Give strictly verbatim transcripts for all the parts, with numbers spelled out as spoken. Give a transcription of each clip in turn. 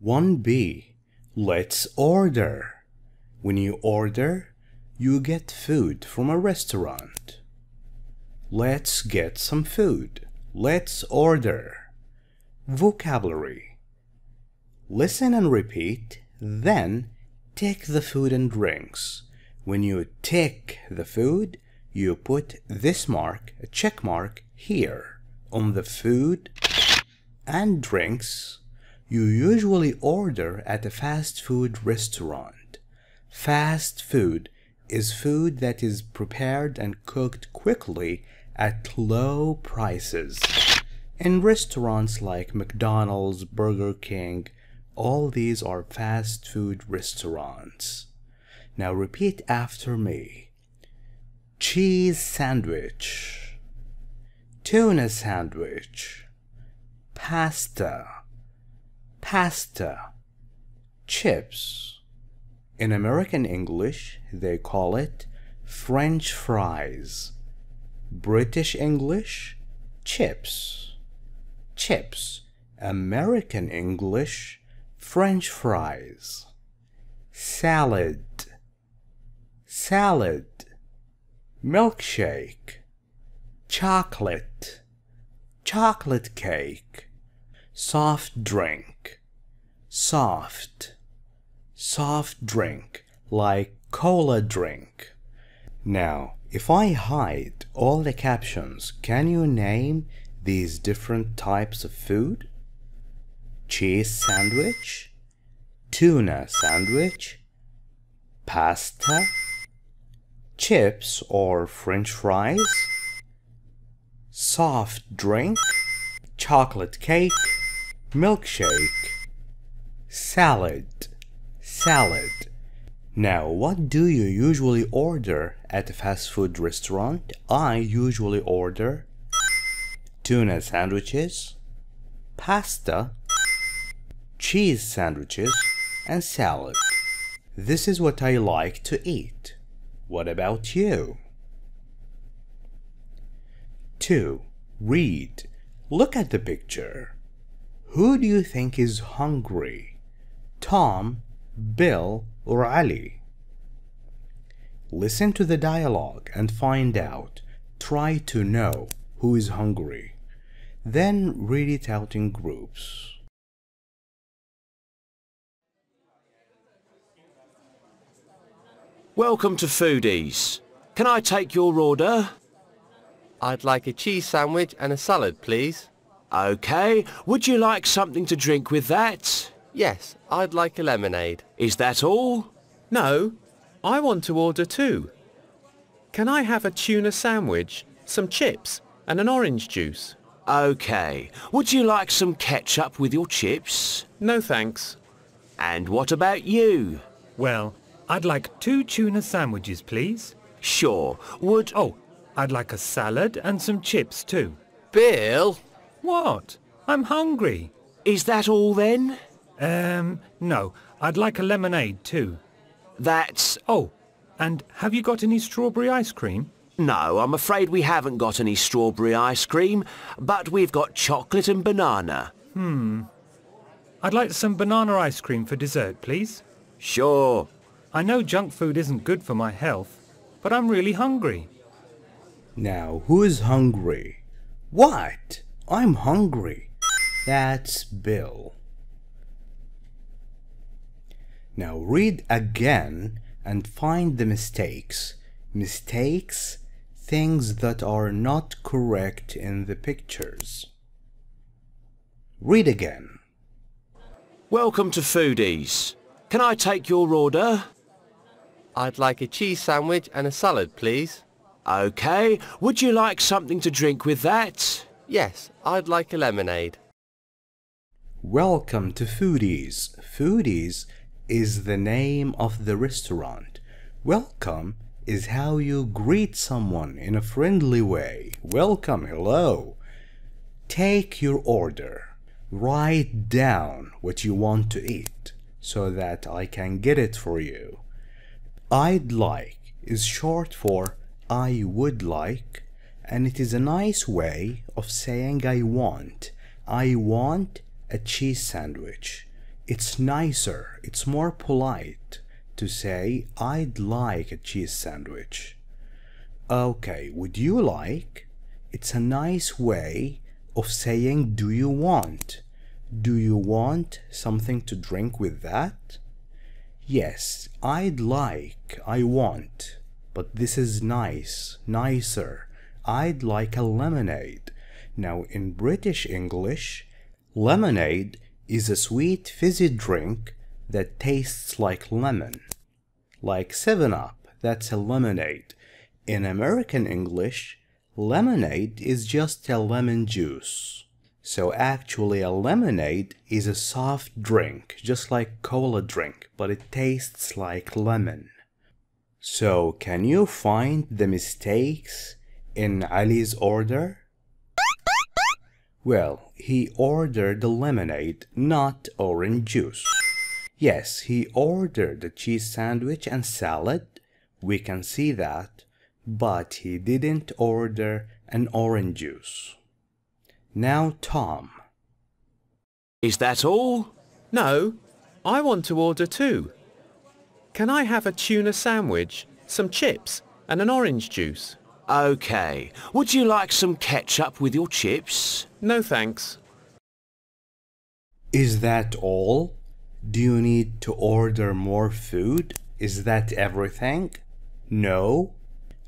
one B. Let's order. When you order, you get food from a restaurant. Let's get some food. Let's order. Vocabulary. Listen and repeat, then take the food and drinks. When you take the food, you put this mark, a check mark, here on the food and drinks. You usually order at a fast food restaurant. Fast food is food that is prepared and cooked quickly at low prices. In restaurants like McDonald's, Burger King, all these are fast food restaurants. Now repeat after me. Cheese sandwich, tuna sandwich, pasta, pasta, chips. In American English, they call it French fries. British English, chips, chips. American English, French fries. Salad, salad. Milkshake, chocolate, chocolate cake. Soft drink, soft, soft drink, like cola drink. Now, if I hide all the captions, can you name these different types of food? Cheese sandwich, tuna sandwich, pasta, chips or French fries, soft drink, chocolate cake, milkshake, salad, salad. Now, what do you usually order at a fast food restaurant? I usually order tuna sandwiches, pasta, cheese sandwiches, and salad. This is what I like to eat. What about you? two. Read. Look at the picture. Who do you think is hungry? Tom, Bill, or Ali? Listen to the dialogue and find out. Try to know who is hungry. Then read it out in groups. Welcome to Foodies. Can I take your order? I'd like a cheese sandwich and a salad, please. Okay, would you like something to drink with that? Yes, I'd like a lemonade. Is that all? No, I want to order too. Can I have a tuna sandwich, some chips, and an orange juice? Okay, would you like some ketchup with your chips? No thanks. And what about you? Well, I'd like two tuna sandwiches, please. Sure, would... Oh, I'd like a salad and some chips too. Bill? What? I'm hungry. Is that all then? Um, no. I'd like a lemonade too. That's... Oh, and have you got any strawberry ice cream? No, I'm afraid we haven't got any strawberry ice cream, but we've got chocolate and banana. Hmm. I'd like some banana ice cream for dessert, please. Sure. I know junk food isn't good for my health, but I'm really hungry. Now, who is hungry? What? I'm hungry. That's Bill. Now read again and find the mistakes. Mistakes, things that are not correct in the pictures. Read again. Welcome to Foodies. Can I take your order? I'd like a cheese sandwich and a salad, please. Okay, would you like something to drink with that? Yes, I'd like a lemonade. Welcome to Foodies. Foodies is the name of the restaurant. Welcome is how you greet someone in a friendly way. Welcome, hello. Take your order. Write down what you want to eat so that I can get it for you. I'd like is short for I would like. And it is a nice way of saying I want. I want a cheese sandwich. It's nicer, it's more polite to say, I'd like a cheese sandwich. Okay, would you like? It's a nice way of saying, do you want? Do you want something to drink with that? Yes, I'd like, I want, but this is nice, nicer. I'd like a lemonade. Now, in British English, lemonade is a sweet fizzy drink that tastes like lemon. Like seven up, that's a lemonade. In American English, lemonade is just a lemon juice. So actually a lemonade is a soft drink, just like cola drink, but it tastes like lemon. So can you find the mistakes in Ali's order? Well, he ordered the lemonade, not orange juice. Yes, he ordered the cheese sandwich and salad, we can see that, but he didn't order an orange juice. Now, Tom. Is that all? No, I want to order two. Can I have a tuna sandwich, some chips, and an orange juice? Okay. Would you like some ketchup with your chips? No, thanks. Is that all? Do you need to order more food? Is that everything? No.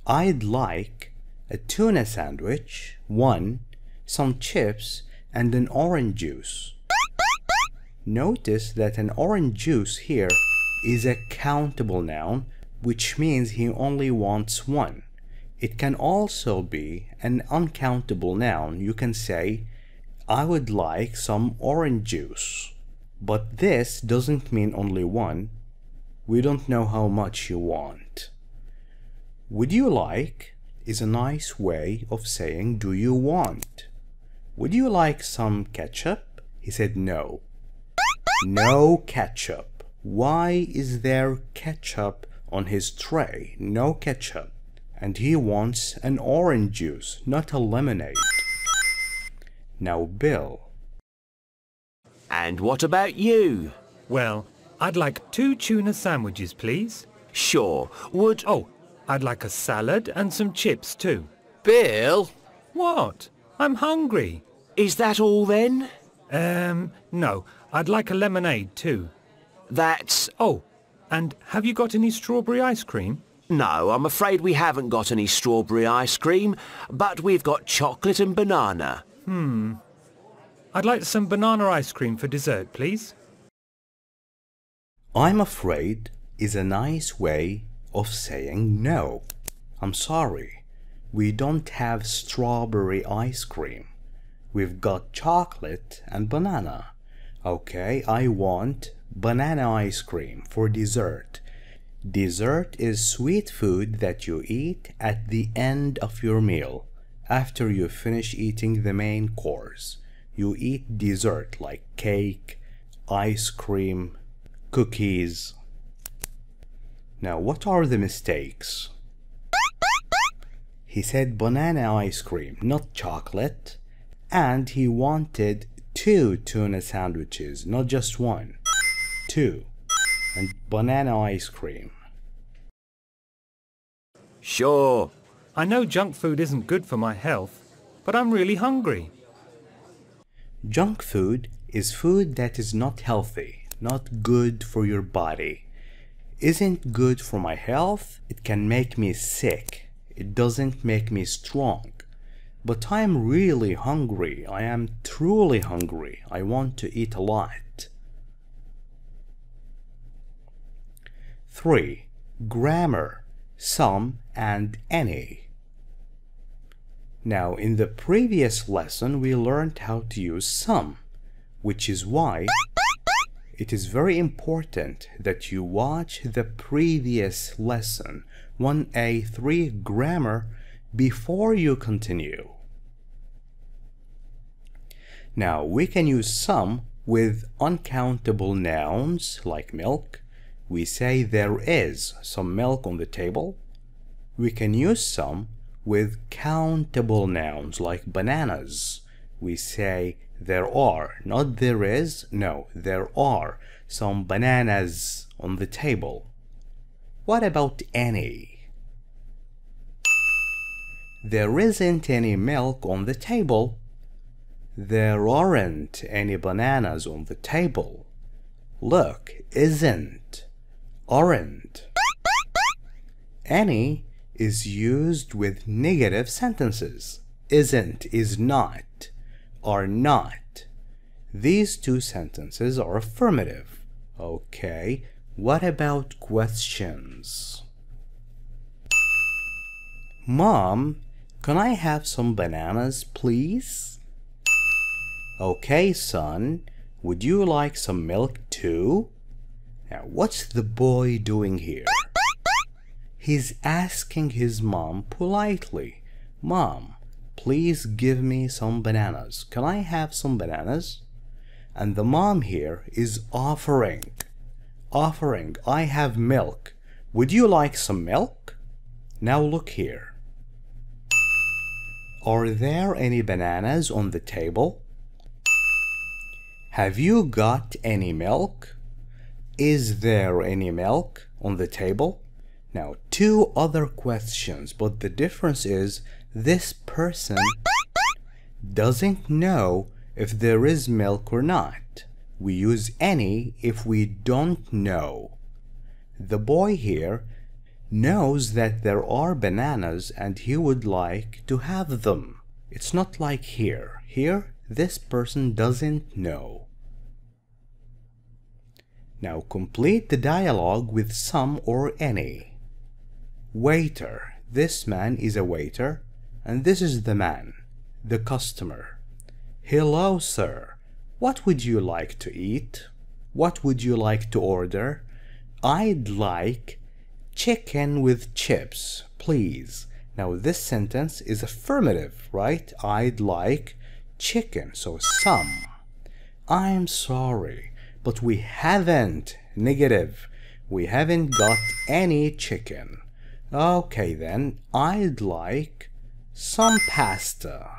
I'd like a tuna sandwich, one, some chips, and an orange juice. Notice that an orange juice here is a countable noun, which means he only wants one. It can also be an uncountable noun. You can say, I would like some orange juice. But this doesn't mean only one. We don't know how much you want. Would you like is a nice way of saying, do you want? Would you like some ketchup? He said no. No ketchup. Why is there ketchup on his tray? No ketchup. And he wants an orange juice, not a lemonade. Now, Bill. And what about you? Well, I'd like two tuna sandwiches, please. Sure. Would... Oh, I'd like a salad and some chips, too. Bill? What? I'm hungry. Is that all, then? Um, no. I'd like a lemonade, too. That's... Oh, and have you got any strawberry ice cream? No, I'm afraid we haven't got any strawberry ice cream, but we've got chocolate and banana. Hmm. I'd like some banana ice cream for dessert, please. I'm afraid is a nice way of saying no. I'm sorry, we don't have strawberry ice cream. We've got chocolate and banana. Okay, I want banana ice cream for dessert. Dessert is sweet food that you eat at the end of your meal. After you finish eating the main course, you eat dessert like cake, ice cream, cookies. Now, what are the mistakes? He said banana ice cream, not chocolate, and he wanted two tuna sandwiches, not just one. Two. And banana ice cream. Sure. I know junk food isn't good for my health, but I'm really hungry. Junk food is food that is not healthy, not good for your body. Isn't good for my health, it can make me sick, it doesn't make me strong. But I'm really hungry, I am truly hungry, I want to eat a lot. three. Grammar, some and any. Now, in the previous lesson, we learned how to use some, which is why it is very important that you watch the previous lesson, one A three Grammar, before you continue. Now, we can use some with uncountable nouns like milk. We say there is some milk on the table. We can use some with countable nouns like bananas. we say there are, not there is. No, there are some bananas on the table. What about any? There isn't any milk on the table. There aren't any bananas on the table. Look, isn't, aren't. Any is used with negative sentences. Isn't is not, are not. These two sentences are affirmative. Okay, what about questions? Mom, can I have some bananas, please? Okay, son, would you like some milk too? Now, what's the boy doing here? He's asking his mom politely, Mom, please give me some bananas. Can I have some bananas? And the mom here is offering. Offering, I have milk. Would you like some milk? Now look here. Are there any bananas on the table? Have you got any milk? Is there any milk on the table? Now, two other questions, but the difference is this person doesn't know if there is milk or not. We use any if we don't know. The boy here knows that there are bananas and he would like to have them. It's not like here. Here, this person doesn't know. Now, complete the dialogue with some or any. Waiter. This man is a waiter, and this is the man, the customer. Hello, sir. What would you like to eat? What would you like to order? I'd like chicken with chips, please. Now, this sentence is affirmative, right? I'd like chicken, so some. I'm sorry, but we haven't, negative. We haven't got any chicken. Okay then, I'd like some pasta.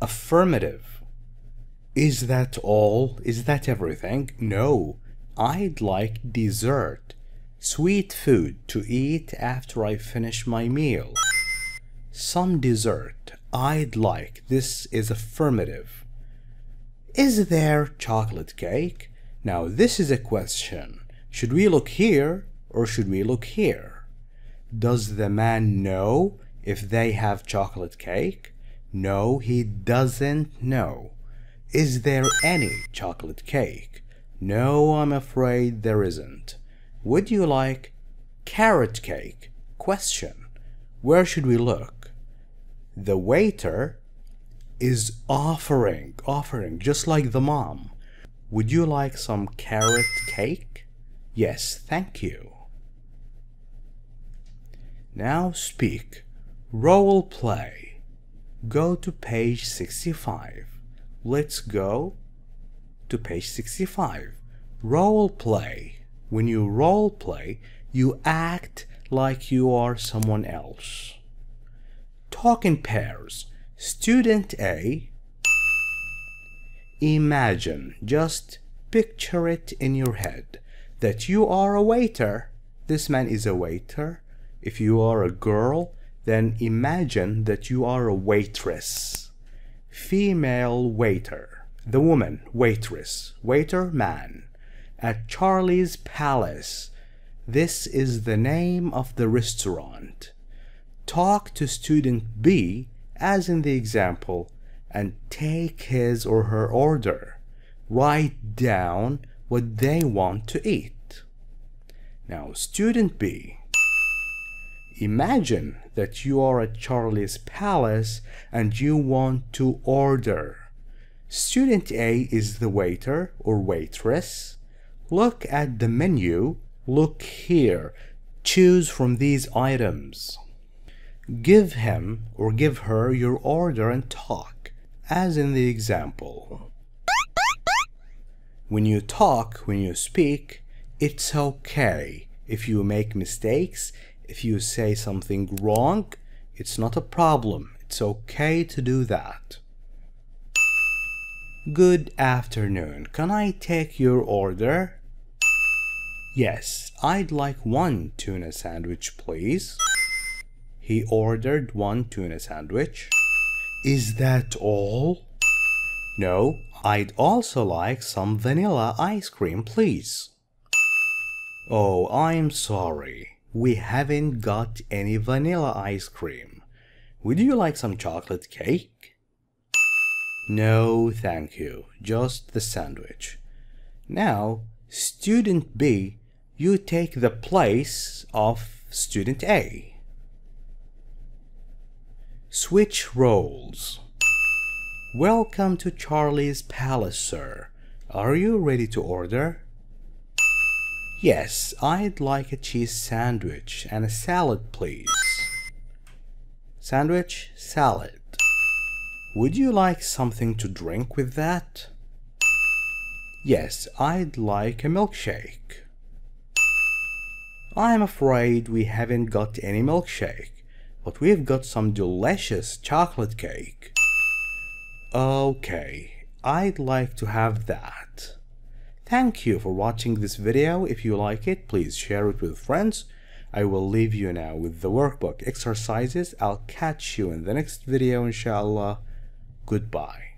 Affirmative. Is that all? Is that everything? No. I'd like dessert. Sweet food to eat after I finish my meal. Some dessert. I'd like. This is affirmative. Is there chocolate cake? Now this is a question. Should we look here or should we look here? Does the man know if they have chocolate cake? No, he doesn't know. Is there any chocolate cake? No, I'm afraid there isn't. Would you like carrot cake? Question. Where should we look? The waiter is offering, offering, just like the mom. Would you like some carrot cake? Yes, thank you. Now speak. Role play. Go to page sixty-five. Let's go to page sixty-five. Role play. When you role play, you act like you are someone else. Talk in pairs. Student A. Imagine, just picture it in your head, that you are a waiter. This man is a waiter. If you are a girl, then imagine that you are a waitress. Female waiter. The woman, waitress. Waiter, man. At Charlie's Palace. This is the name of the restaurant. Talk to student B, as in the example, and take his or her order. Write down what they want to eat. Now, student B. Imagine that you are at Charlie's Palace and you want to order. Student A is the waiter or waitress. Look at the menu. Look here. Choose from these items. Give him or give her your order and talk, as in the example. When you talk, when you speak, it's okay if you make mistakes. If you say something wrong, it's not a problem. It's okay to do that. Good afternoon. Can I take your order? Yes, I'd like one tuna sandwich, please. He ordered one tuna sandwich. Is that all? No, I'd also like some vanilla ice cream, please. Oh, I'm sorry. We haven't got any vanilla ice cream. Would you like some chocolate cake? No, thank you. Just the sandwich. Now, student B, you take the place of student A. Switch roles. Welcome to Charlie's Palace, sir. Are you ready to order? Yes, I'd like a cheese sandwich and a salad, please. Sandwich, salad. Would you like something to drink with that? Yes, I'd like a milkshake. I'm afraid we haven't got any milkshake, but we've got some delicious chocolate cake. Okay, I'd like to have that. Thank you for watching this video. If you like it, please share it with friends. I will leave you now with the workbook exercises. I'll catch you in the next video, inshallah. Goodbye.